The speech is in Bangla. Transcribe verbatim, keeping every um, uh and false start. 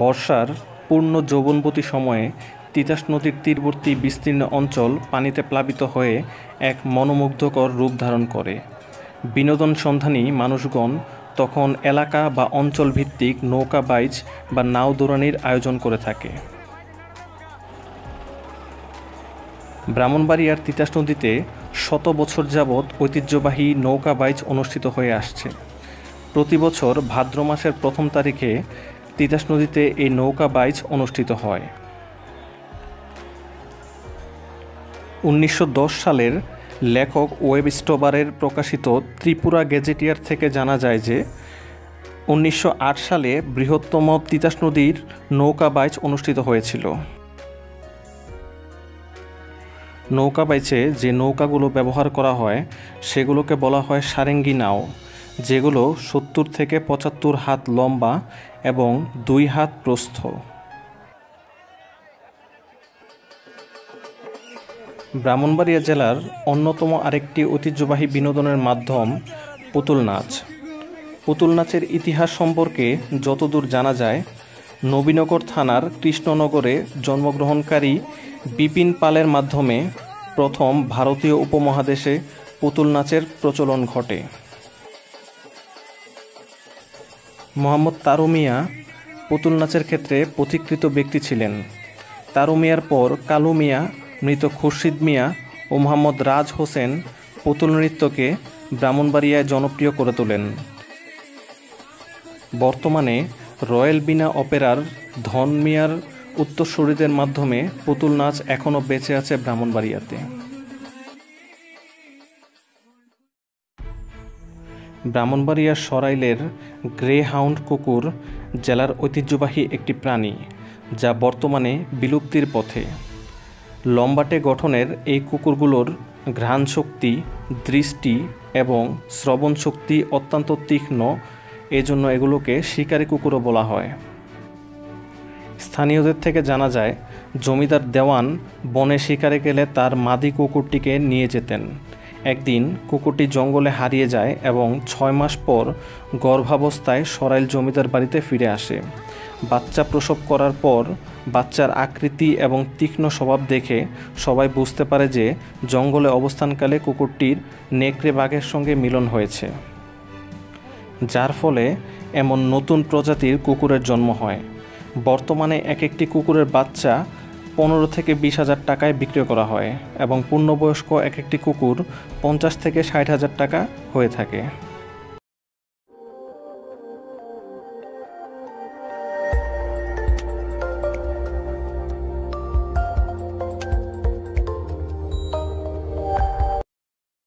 বর্ষার পূর্ণ যৌবনবতী সময়ে তিতাস নদীর তীরবর্তী বিস্তীর্ণ অঞ্চল পানিতে প্লাবিত হয়ে এক মনোমুগ্ধকর রূপ ধারণ করে। বিনোদন সন্ধানী মানুষগণ তখন এলাকা বা অঞ্চল ভিত্তিক নৌকা বাইচ বা নাও দৌড়ানির আয়োজন করে থাকে। ব্রাহ্মণবাড়িয়ার তিতাস নদীতে শত বছর যাবৎ ঐতিহ্যবাহী নৌকা বাইচ অনুষ্ঠিত হয়ে আসছে। প্রতি বছর ভাদ্র মাসের প্রথম তারিখে তিতাস নদীতে এই নৌকা বাইচ অনুষ্ঠিত হয়। উনিশশো দশ সালের লেখক ওয়েব স্টোবারের প্রকাশিত ত্রিপুরা গেজেটিয়ার থেকে জানা যায় যে উনিশশো আট সালে বৃহত্তম তিতাস নদীর নৌকা বাইচ অনুষ্ঠিত হয়েছিল। নৌকা বাইচে যে নৌকাগুলো ব্যবহার করা হয় সেগুলোকে বলা হয় সারেঙ্গি নাও, যেগুলো সত্তর থেকে পঁচাত্তর হাত লম্বা এবং দুই হাত প্রস্থ। ব্রাহ্মণবাড়িয়া জেলার অন্যতম আরেকটি ঐতিহ্যবাহী বিনোদনের মাধ্যম পুতুল নাচ। পুতুল নাচের ইতিহাস সম্পর্কে যতদূর জানা যায়, নবীনগর থানার কৃষ্ণনগরে জন্মগ্রহণকারী বিপিন পালের মাধ্যমে প্রথম ভারতীয় উপমহাদেশে পুতুল নাচের প্রচলন ঘটে। মোহাম্মদ তারুমিয়া পুতুল নাচের ক্ষেত্রে পথিকৃত ব্যক্তি ছিলেন। তারুমিয়ার পর কালু মিয়া, মৃত খুরশিদ মিয়া ও মোহাম্মদ রাজ হোসেন পুতুল নৃত্যকে ব্রাহ্মণবাড়িয়ায় জনপ্রিয় করে তোলেন। বর্তমানে রয়্যাল বিনা অপেরার ধন মিয়ার উত্তরসূরিদের মাধ্যমে পুতুল নাচ এখনও বেঁচে আছে ব্রাহ্মণবাড়িয়াতে। ব্রাহ্মণবাড়িয়ার সরাইলের গ্রে হাউন্ড কুকুর জেলার ঐতিহ্যবাহী একটি প্রাণী, যা বর্তমানে বিলুপ্তির পথে। লম্বাটে গঠনের এই কুকুরগুলোর ঘ্রাণ শক্তি, দৃষ্টি এবং শ্রবণ শক্তি অত্যন্ত তীক্ষ্ণ, এজন্য এগুলোকে শিকারী কুকুরও বলা হয়। স্থানীয়দের থেকে জানা যায়, জমিদার দেওয়ান বনে শিকারে গেলে তার মাদি কুকুরটিকে নিয়ে যেতেন। একদিন কুকুরটি জঙ্গলে হারিয়ে যায় এবং ছয় মাস পর গর্ভাবস্থায় সরাইল জমিদার বাড়িতে ফিরে আসে। বাচ্চা প্রসব করার পর বাচ্চার আকৃতি এবং তীক্ষ্ণ স্বভাব দেখে সবাই বুঝতে পারে যে জঙ্গলে অবস্থানকালে কুকুরটির নেকড়ে বাঘের সঙ্গে মিলন হয়েছে, যার ফলে এমন নতুন প্রজাতির কুকুরের জন্ম হয়। বর্তমানে এক একটি কুকুরের বাচ্চা পনেরো থেকে বিশ হাজার টাকায় বিক্রি করা হয় এবং পূর্ণবয়স্ক এক একটি কুকুর পঞ্চাশ থেকে ষাট হাজার টাকা হয়ে থাকে।